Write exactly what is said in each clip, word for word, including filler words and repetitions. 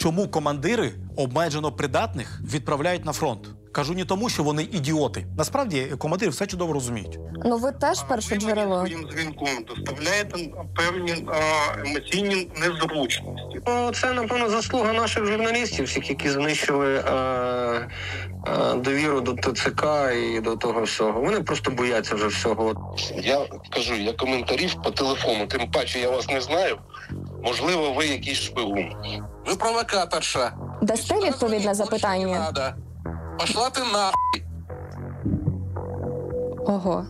чому командири обмежено придатних відправляють на фронт. Кажу не тому, що вони ідіоти. Насправді, командири все чудово розуміють. Ну ви теж перше джерело. Ви своїм дзвінком доставляєте певні емоційні незручності. Ну, це, напевно, заслуга наших журналістів, всіх, які знищили а, а, довіру до ТЦК і до того всього. Вони просто бояться вже всього. Я кажу, я коментарів по телефону, тим паче я вас не знаю. Можливо, ви якийсь шпигун. Ви провокаторша. Дасте відповідь на запитання? Пошла ти на... Ого.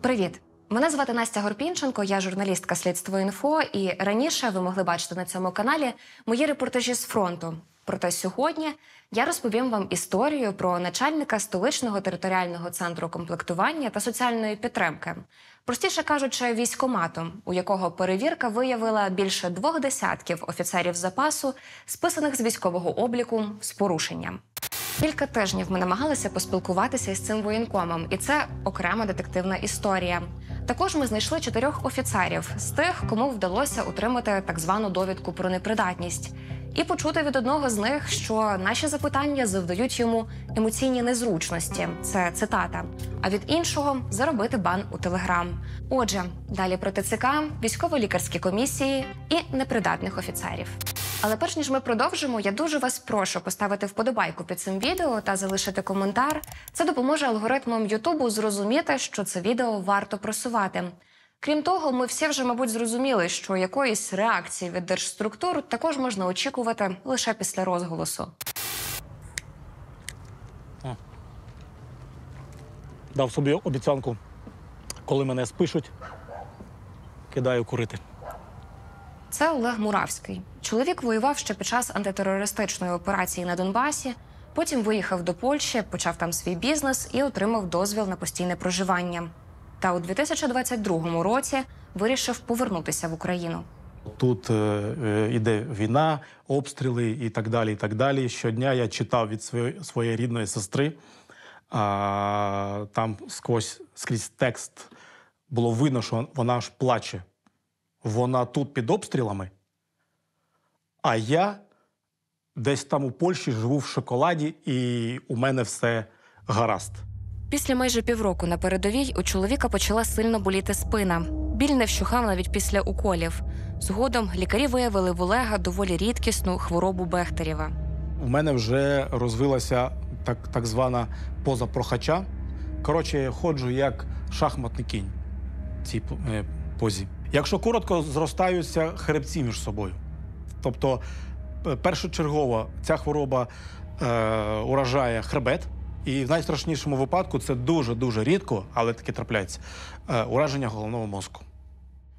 Привіт. Мене звати Настя Горпінченко, я журналістка «Слідство інфо», і раніше ви могли бачити на цьому каналі мої репортажі з фронту. Проте сьогодні я розповім вам історію про начальника столичного територіального центру комплектування та соціальної підтримки, простіше кажучи, військкомату, у якого перевірка виявила більше двох десятків офіцерів запасу, списаних з військового обліку з порушенням. Кілька тижнів ми намагалися поспілкуватися із цим воєнкомом, і це окрема детективна історія. Також ми знайшли чотирьох офіцерів з тих, кому вдалося отримати так звану довідку про непридатність. І почути від одного з них, що наші запитання завдають йому емоційні незручності – це цитата, а від іншого – заробити бан у Телеграм. Отже, далі про ТЦК, військово-лікарські комісії і непридатних офіцерів. Але перш ніж ми продовжимо, я дуже вас прошу поставити вподобайку під цим відео та залишити коментар. Це допоможе алгоритмам Ютубу зрозуміти, що це відео варто просувати. Крім того, ми всі вже, мабуть, зрозуміли, що якоїсь реакції від держструктур також можна очікувати лише після розголосу. А. Дав собі обіцянку, коли мене спишуть, кидаю курити. Це Олег Муравський. Чоловік воював ще під час антитерористичної операції на Донбасі, потім виїхав до Польщі, почав там свій бізнес і отримав дозвіл на постійне проживання. Та у дві тисячі двадцять другому році вирішив повернутися в Україну. Тут е, іде війна, обстріли і так далі, і так далі. Щодня я читав від своєї, своєї рідної сестри. А, там сквозь, скрізь текст було видно, що вона аж плаче. Вона тут під обстрілами, а я десь там у Польщі живу в шоколаді, і у мене все гаразд. Після майже півроку на передовій у чоловіка почала сильно боліти спина. Біль не вщухав навіть після уколів. Згодом лікарі виявили в Олега доволі рідкісну хворобу Бехтерєва. У мене вже розвилася так, так звана поза прохача. Коротше, я ходжу як шахматний кінь в цій позі. Якщо коротко, зростаються хребці між собою. Тобто, першочергово ця хвороба е, уражає хребет. І в найстрашнішому випадку, це дуже-дуже рідко, але таки трапляється, е, ураження головного мозку.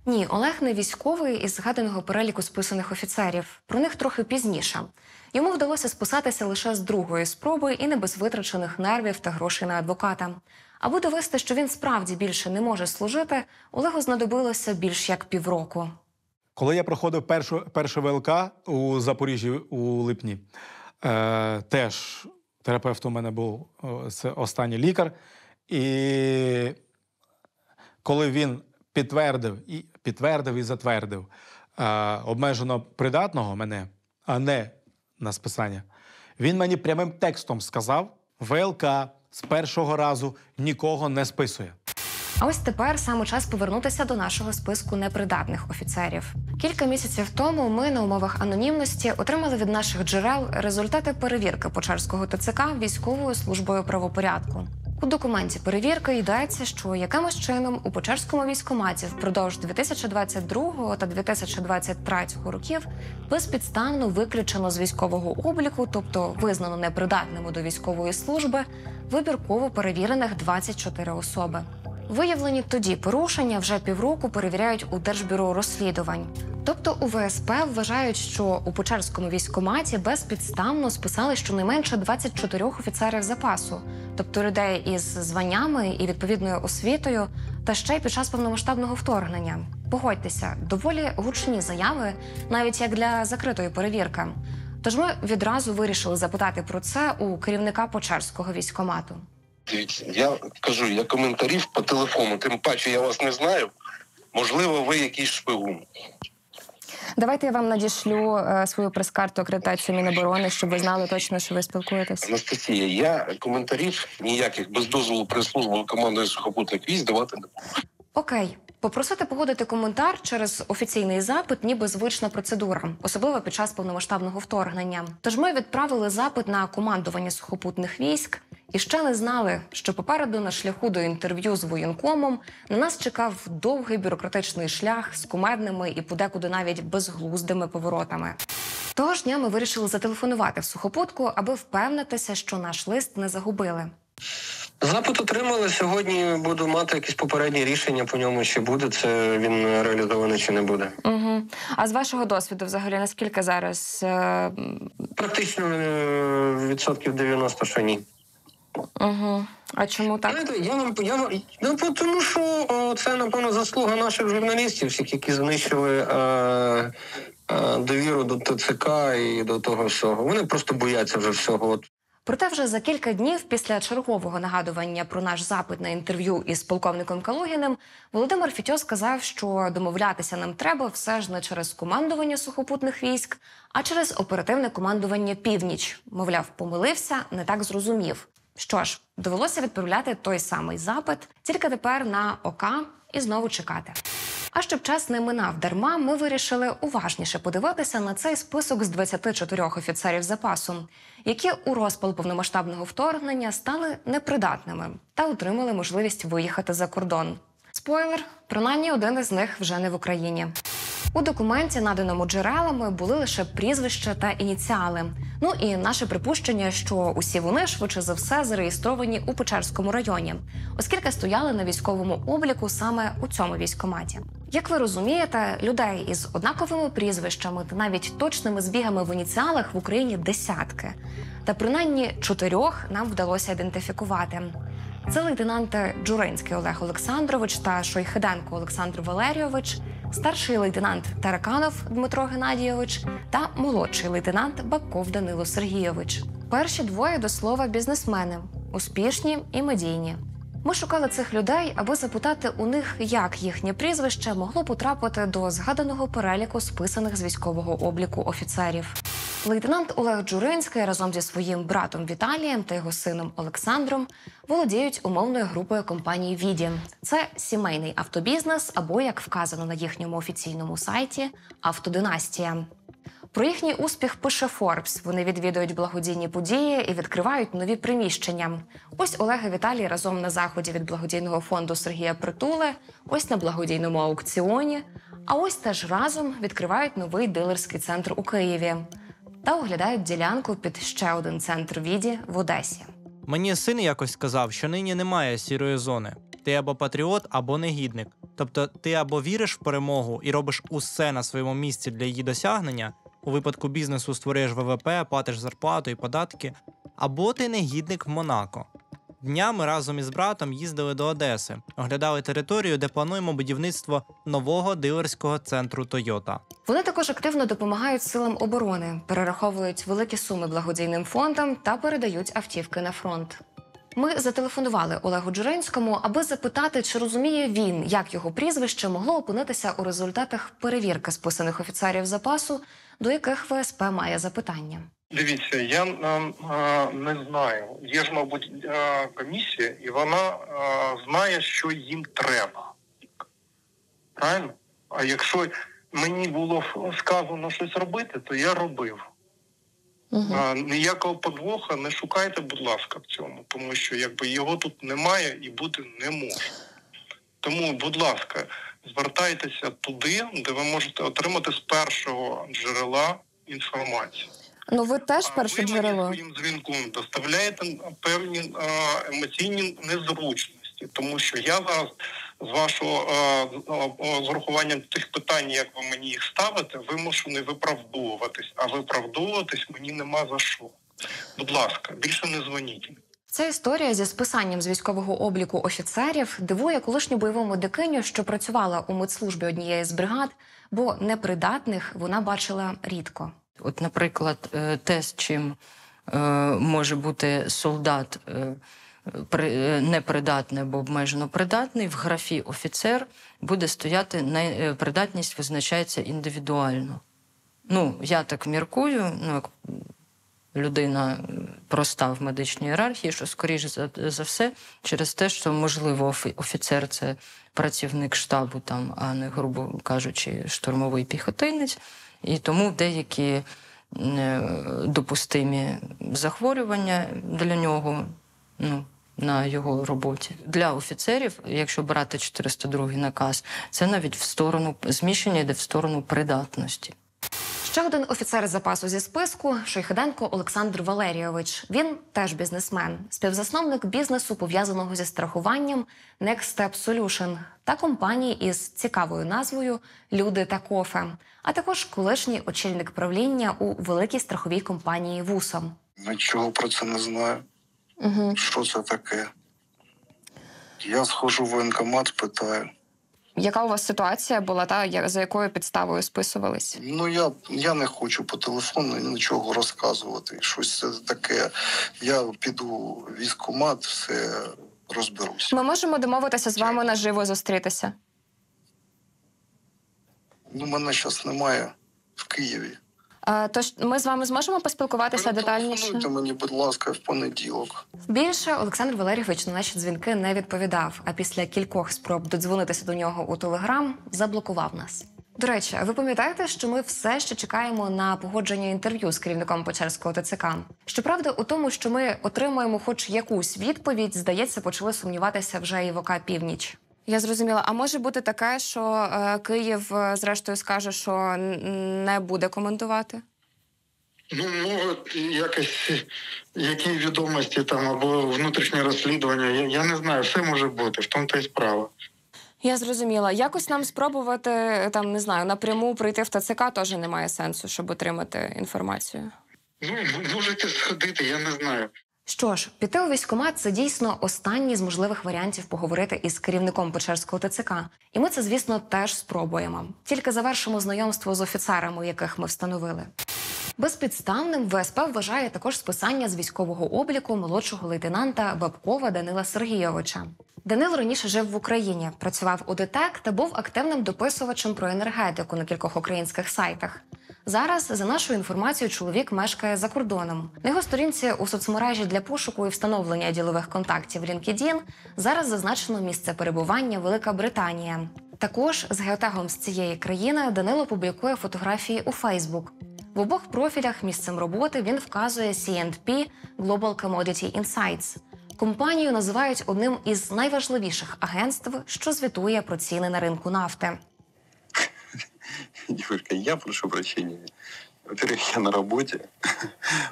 Ні, Олег не військовий із згаданого переліку списаних офіцерів. Про них трохи пізніше. Йому вдалося списатися лише з другої спроби і не без витрачених нервів та грошей на адвоката. Аби довести, що він справді більше не може служити, Олегу знадобилося більш як півроку. Коли я проходив першу, першу ВЛК у Запоріжжі у липні, е, теж... терапевт у мене був це останній лікар, і коли він підтвердив і, підтвердив і затвердив е, обмежено придатного мене, а не на списання, він мені прямим текстом сказав: «ВЛК з першого разу нікого не списує». А ось тепер саме час повернутися до нашого списку непридатних офіцерів. Кілька місяців тому ми на умовах анонімності отримали від наших джерел результати перевірки Печерського ТЦК Військовою службою правопорядку. У документі перевірки йдеться, що якимось чином у Печерському військкоматі впродовж дві тисячі двадцять другого та дві тисячі двадцять третього років безпідставно виключено з військового обліку, тобто визнано непридатними до військової служби, вибірково перевірених двадцять чотири особи. Виявлені тоді порушення вже півроку перевіряють у Держбюро розслідувань. Тобто у ВСП вважають, що у Печерському військкоматі безпідставно списали щонайменше двадцять чотири офіцерів запасу, тобто людей із званнями і відповідною освітою, та ще й під час повномасштабного вторгнення. Погодьтеся, доволі гучні заяви, навіть як для закритої перевірки. Тож ми відразу вирішили запитати про це у керівника Печерського військкомату. Дивіться, я кажу, я коментарів по телефону, тим паче я вас не знаю. можливо, ви якийсь шпигун. Давайте я вам надішлю свою прес-карту акредитацію Міноборони, щоб ви знали точно, що ви спілкуєтесь. Анастасія, я коментарів ніяких без дозволу прес-служби командування сухопутних військ давати не буду. Окей. Попросити погодити коментар через офіційний запит ніби звична процедура, особливо під час повномасштабного вторгнення. Тож ми відправили запит на командування сухопутних військ і ще не знали, що попереду на шляху до інтерв'ю з воєнкомом на нас чекав довгий бюрократичний шлях з кумедними і подекуди навіть безглуздими поворотами. Того ж дня ми вирішили зателефонувати в сухопутку, аби впевнитися, що наш лист не загубили. Запит отримали. Сьогодні буду мати якісь попередні рішення по ньому, чи буде це він реалізований, чи не буде. Угу. А з вашого досвіду взагалі наскільки зараз? Е... Практично відсотків дев'яносто, що ні. Угу. А чому так? Знаєте, я вам я, я, я, тому що о, це, напевно, заслуга наших журналістів, всіх, які знищили е, е, довіру до ТЦК і до того всього. Вони просто бояться вже всього. От. Проте вже за кілька днів після чергового нагадування про наш запит на інтерв'ю із полковником Калугіним Володимир Фітьо сказав, що домовлятися нам треба все ж не через командування сухопутних військ, а через оперативне командування «Північ». Мовляв, помилився, не так зрозумів. Що ж, довелося відправляти той самий запит, тільки тепер на ОК і знову чекати. А щоб час не минав дарма, ми вирішили уважніше подивитися на цей список з двадцяти чотирьох офіцерів запасу, які у розпал повномасштабного вторгнення стали непридатними та отримали можливість виїхати за кордон. Спойлер, принаймні один із них вже не в Україні. У документі, наданому джерелами, були лише прізвища та ініціали. Ну і наше припущення, що усі вони, швидше за все, зареєстровані у Печерському районі, оскільки стояли на військовому обліку саме у цьому військкоматі. Як ви розумієте, людей із однаковими прізвищами та навіть точними збігами в ініціалах в Україні десятки. Та принаймні чотирьох нам вдалося ідентифікувати. Це лейтенанти Джуринський Олег Олександрович та Шойхиденко Олександр Валерійович, старший лейтенант Тараканов Дмитро Геннадійович та молодший лейтенант Баков Данило Сергійович. Перші двоє, до слова, бізнесмени, успішні і медійні. Ми шукали цих людей, аби запитати у них, як їхнє прізвище могло потрапити до згаданого переліку списаних з військового обліку офіцерів. Лейтенант Олег Джуринський разом зі своїм братом Віталієм та його сином Олександром володіють умовною групою компанії «Віді». Це сімейний автобізнес або, як вказано на їхньому офіційному сайті, «Автодинастія». Про їхній успіх пише Форбс. Вони відвідують благодійні події і відкривають нові приміщення. Ось Олег і Віталій разом на заході від благодійного фонду Сергія Притули, ось на благодійному аукціоні, а ось теж разом відкривають новий дилерський центр у Києві та оглядають ділянку під ще один центр «Віді» в Одесі. Мені син якось сказав, що нині немає сірої зони. Ти або патріот, або негідник. Тобто ти або віриш в перемогу і робиш усе на своєму місці для її досягнення, у випадку бізнесу створюєш ВВП, платиш зарплату і податки, або ти негідник в Монако. Днями разом із братом їздили до Одеси, оглядали територію, де плануємо будівництво нового дилерського центру «Тойота». Вони також активно допомагають силам оборони, перераховують великі суми благодійним фондам та передають автівки на фронт. Ми зателефонували Олегу Джуринському, аби запитати, чи розуміє він, як його прізвище могло опинитися у результатах перевірки списаних офіцерів запасу, до яких ВСП має запитання. Дивіться, я е, не знаю. Є ж, мабуть, е, комісія, і вона е, знає, що їм треба. Правильно? А якщо мені було сказано щось робити, то я робив. Угу. А, ніякого подвоха не шукайте, будь ласка, в цьому, тому що якби його тут немає і бути не може. Тому, будь ласка, звертайтеся туди, де ви можете отримати з першого джерела інформацію. Ну, ви теж перше джерело. А ви своїм дзвінком доставляєте певні а, емоційні незручності, тому що я зараз з вашого а, з урахуванням тих питань, як ви мені їх ставите, вимушений виправдовуватись, а виправдовуватись мені нема за що. Будь ласка, більше не дзвоніть. Ця історія зі списанням з військового обліку офіцерів дивує колишню бойову медикиню, що працювала у медслужбі однієї з бригад, бо непридатних вона бачила рідко. От, наприклад, те, з чим може бути солдат непридатний або обмежено придатний, в графі «офіцер» буде стояти придатність визначається індивідуально. Ну, я так міркую, ну, як людина проста в медичній ієрархії, що, скоріше за, за все, через те, що, можливо, офіцер – це працівник штабу, там, а не, грубо кажучи, штурмовий піхотинець, і тому деякі допустимі захворювання для нього, ну, на його роботі. Для офіцерів, якщо брати чотириста другий наказ, це навіть в сторону зміщення йде в сторону придатності. Ще один офіцер запасу зі списку – Шойхиденко Олександр Валерійович. Він теж бізнесмен, співзасновник бізнесу, пов'язаного зі страхуванням Next Step Solution та компанії із цікавою назвою «Люди та Кофе», а також колишній очільник правління у великій страховій компанії «ВУСО». Нічого про це не знаю. Угу. Що це таке? Я схожу в воєнкомат, питаю. Яка у вас ситуація була, та за якою підставою списувались? Ну, я, я не хочу по телефону нічого розказувати. Щось це таке. Я піду в військкомат, все розберусь. Ми можемо домовитися з вами наживо зустрітися? Ну, мене зараз немає в Києві. А, тож ми з вами зможемо поспілкуватися детальніше? Телефонуйте мені, будь ласка, в понеділок. Більше Олександр Валерійович на наші дзвінки не відповідав, а після кількох спроб додзвонитися до нього у Телеграм заблокував нас. До речі, ви пам'ятаєте, що ми все ще чекаємо на погодження інтерв'ю з керівником Печерського ТЦК? Щоправда, у тому, що ми отримаємо хоч якусь відповідь, здається, почали сумніватися вже і в ОК «Північ». Я зрозуміла. А може бути таке, що е, Київ, е, зрештою, скаже, що не буде коментувати? Ну, от якось, які відомості там або внутрішнє розслідування, я, я не знаю, все може бути, в тому-то і справа. Я зрозуміла. Якось нам спробувати, там, не знаю, напряму прийти в ТЦК теж немає сенсу, щоб отримати інформацію? Ну, можете сходити, я не знаю. Що ж, піти у військкомат – це дійсно останній з можливих варіантів поговорити із керівником Печерського ТЦК. І ми це, звісно, теж спробуємо. Тільки завершимо знайомство з офіцерами, яких ми встановили. Безпідставним ВСП вважає також списання з військового обліку молодшого лейтенанта Бакова Данила Сергійовича. Данил раніше жив в Україні, працював у ДТЕК та був активним дописувачем про енергетику на кількох українських сайтах. Зараз, за нашою інформацією, чоловік мешкає за кордоном. На його сторінці у соцмережі для пошуку і встановлення ділових контактів LinkedIn зараз зазначено місце перебування Велика Британія. Також з геотегом з цієї країни Данило публікує фотографії у Фейсбук. В обох профілях місцем роботи він вказує сі енд пі Global Commodity Insights. Компанію називають одним із найважливіших агентств, що звітує про ціни на ринку нафти. Юрка, я прошу прощения. Во-первых, я на работе.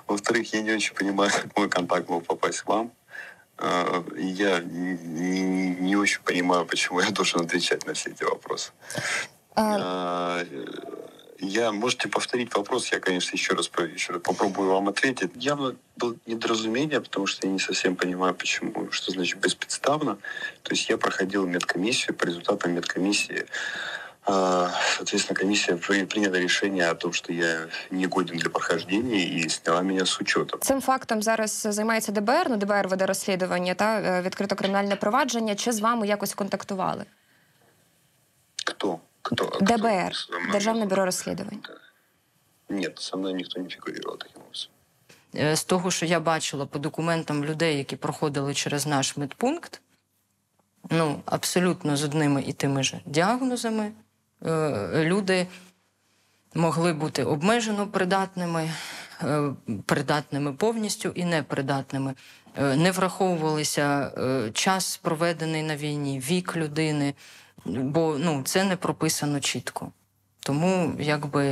Во-вторых, я не очень понимаю, как мой контакт мог попасть к вам. Я не, не очень понимаю, почему я должен отвечать на все эти вопросы. А... Я, можете повторить вопрос, я, конечно, еще раз, еще раз попробую вам ответить. Явно было недоразумение, потому что я не совсем понимаю, почему, что значит беспредставно. То есть я проходил медкомиссию, по результатам медкомиссии соответственно, комиссия приняла решение о том, что я не годен для прохождения и сняла меня с учета. Цим фактом зараз займається ДБР, ну ДБР веде розслідування та відкрито кримінальне провадження. Чи з вами якось контактували? Хто? Кто? ДБР, Кто? Державне бюро розслідувань. Ні, зі мною ніхто не фігурував таким образом. З того, що я бачила по документам людей, які проходили через наш медпункт, ну, абсолютно з одними і тими ж діагнозами, люди могли бути обмежено придатними, придатними повністю і непридатними. Не враховувалися час, проведений на війні, вік людини, бо ну, це не прописано чітко. Тому якби,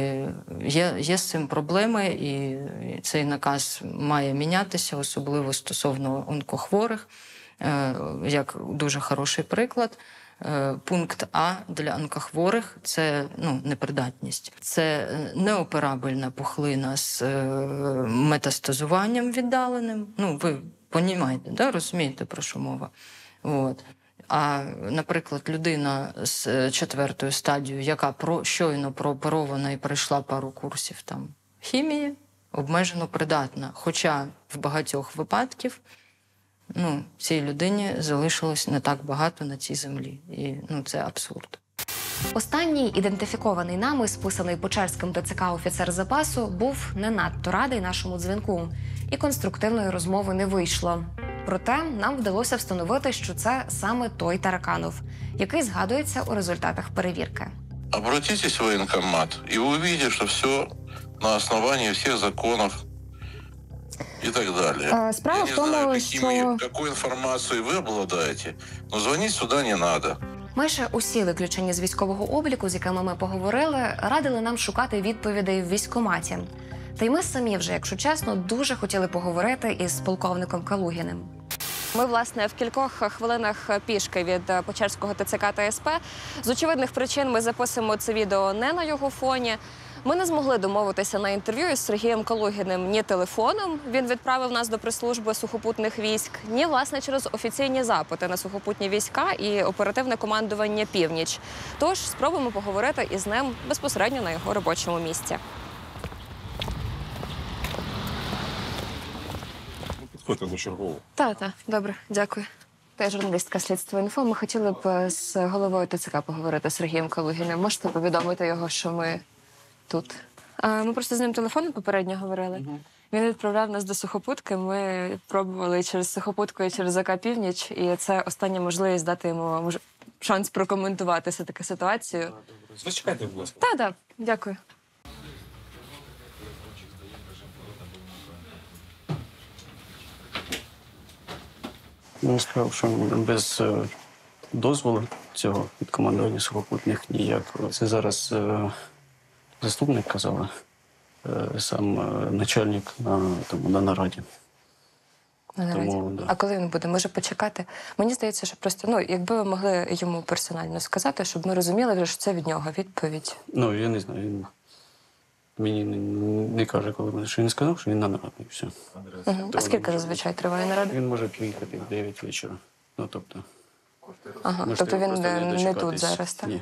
є, є з цим проблеми, і цей наказ має мінятися, особливо стосовно онкохворих, як дуже хороший приклад. Пункт А для онкохворих – це ну, непридатність. Це неоперабельна пухлина з е, метастазуванням віддаленим. Ну, ви понімаєте, да? Розумієте, про що мова. От. А, наприклад, людина з четвертою стадією, яка про, щойно прооперована і пройшла пару курсів там, хімії, обмежено придатна. Хоча в багатьох випадках ну, цій людині залишилось не так багато на цій землі. І ну, це абсурд. Останній ідентифікований нами, списаний Печерським ТЦК офіцер запасу, був не надто радий нашому дзвінку. І конструктивної розмови не вийшло. Проте нам вдалося встановити, що це саме той Тараканов, який згадується у результатах перевірки. Обратитесь в воєнкомат, і ви побачите, що все на основанні всіх законів і так далі. Справа Я в тому, знаю, що... якою інформацією ви обладаєте, але дзвонити сюди не треба. Майже усі виключені з військового обліку, з якими ми поговорили, радили нам шукати відповідей в військкоматі. Та й ми самі вже, якщо чесно, дуже хотіли поговорити із полковником Калугіним. Ми, власне, в кількох хвилинах пішки від Печерського ТЦК та СП. З очевидних причин ми записуємо це відео не на його фоні. Ми не змогли домовитися на інтерв'ю із Сергієм Калугіним ні телефоном, він відправив нас до прес-служби сухопутних військ, ні, власне, через офіційні запити на сухопутні війська і оперативне командування «Північ». Тож спробуємо поговорити із ним безпосередньо на його робочому місці. Підходьте до чергового. Так, так, добре, дякую. Я журналістка «Слідство інфо». Ми хотіли б з головою ТЦК поговорити з Сергієм Калугіним. Можете повідомити його, що ми... тут. А, ми просто з ним телефоном попередньо говорили. Mm-hmm. Він відправляв нас до сухопутки. Ми пробували через сухопутку і через ОК «Північ». І це остання можливість дати йому мож... шанс прокоментувати все-таки ситуацію. Ви чекайте, будь ласка. Так, так. Дякую. Він сказав, що без дозволу цього від командування сухопутних ніяк. Це зараз... Заступник казала, сам начальник на, там, на нараді. На нараді? Тому, да. А коли він буде? Може почекати? Мені здається, що просто, ну, якби ви могли йому персонально сказати, щоб ми розуміли, що це від нього відповідь. Ну, я не знаю. Він мені не, не каже, коли буде. Що він сказав, що він на нараді, і все. Угу. А скільки зазвичай триває нарада? Він може приїхати в дев'ять вечора. Ну, тобто... Ага, може, тобто він не, не тут зараз, так? Ні.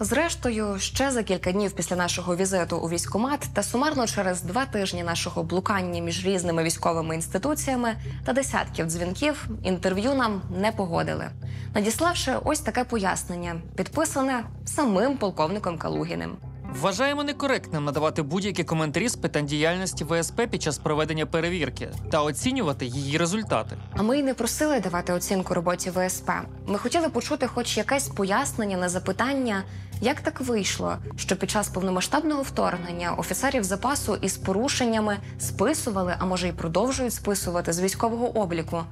Зрештою, ще за кілька днів після нашого візиту у військкомат та сумарно через два тижні нашого блукання між різними військовими інституціями та десятків дзвінків інтерв'ю нам не погодили, надіславши ось таке пояснення, підписане самим полковником Калугіним. Вважаємо некоректним надавати будь-які коментарі з питань діяльності ВСП під час проведення перевірки та оцінювати її результати. А ми й не просили давати оцінку роботі ВСП. Ми хотіли почути хоч якесь пояснення на запитання, як так вийшло, що під час повномасштабного вторгнення офіцерів запасу із порушеннями списували, а може й продовжують списувати з військового обліку.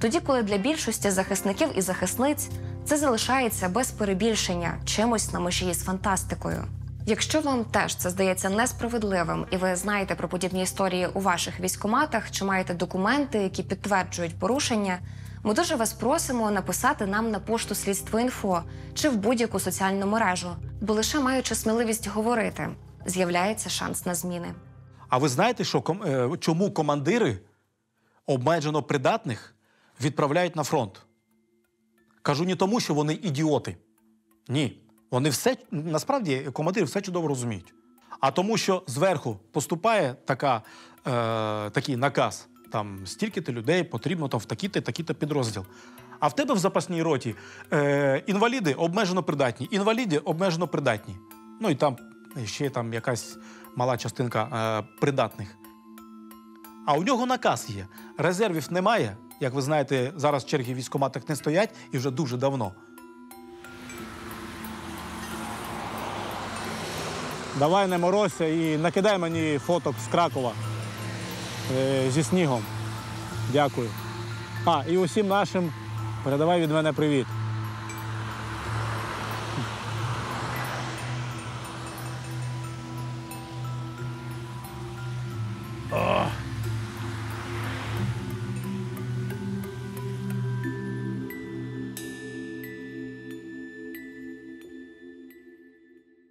Тоді, коли для більшості захисників і захисниць це залишається без перебільшення, чимось на межі із фантастикою. Якщо вам теж це здається несправедливим і ви знаєте про подібні історії у ваших військкоматах чи маєте документи, які підтверджують порушення, ми дуже вас просимо написати нам на пошту «Слідство інфо» чи в будь-яку соціальну мережу, бо лише маючи сміливість говорити, з'являється шанс на зміни. А ви знаєте, що ком... чому командири обмежено придатних відправляють на фронт? Кажу не тому, що вони ідіоти. Ні. Вони все, насправді, командири все чудово розуміють. А тому, що зверху поступає така, е, такий наказ, там, стільки-то людей потрібно там, в такий-то, такий-то підрозділ. А в тебе в запасній роті е, інваліди обмежено придатні, інваліди обмежено придатні. Ну і там ще там, якась мала частинка е, придатних. А у нього наказ є. Резервів немає, як ви знаєте, зараз черги в військкоматах не стоять і вже дуже давно. Давай не морозься і накидай мені фоток з Кракова е, зі снігом. Дякую. А, і усім нашим передавай від мене привіт.